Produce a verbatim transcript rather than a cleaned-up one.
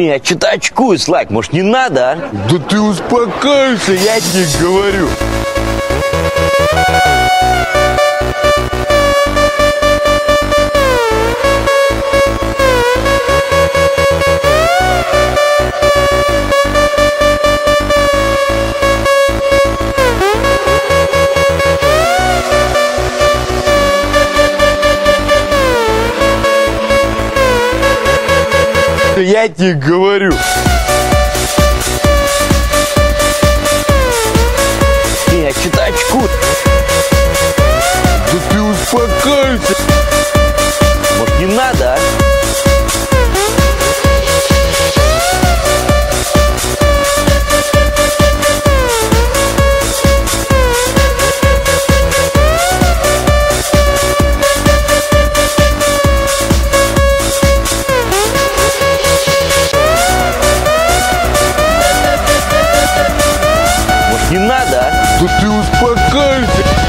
Не, я что-то очкую, Слайк, может, не надо, а? Да ты успокойся, я тебе говорю. Я тебе говорю. Я что-то очкую. Да ты успокойся. Может, не надо, а? Не надо, а? Да ты успокойся!